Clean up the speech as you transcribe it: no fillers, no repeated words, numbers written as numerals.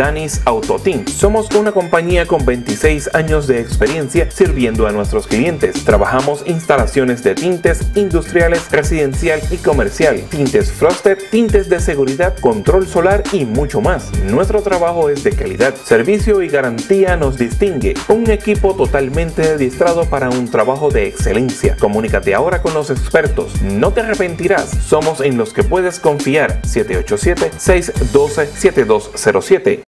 Danny's Auto Tint. Somos una compañía con 26 años de experiencia sirviendo a nuestros clientes. Trabajamos instalaciones de tintes industriales, residencial y comercial, tintes frosted, tintes de seguridad, control solar y mucho más. Nuestro trabajo es de calidad, servicio y garantía nos distingue. Un equipo totalmente adiestrado para un trabajo de excelencia. Comunícate ahora con los expertos, no te arrepentirás. Somos en los que puedes confiar. 787-612-7207.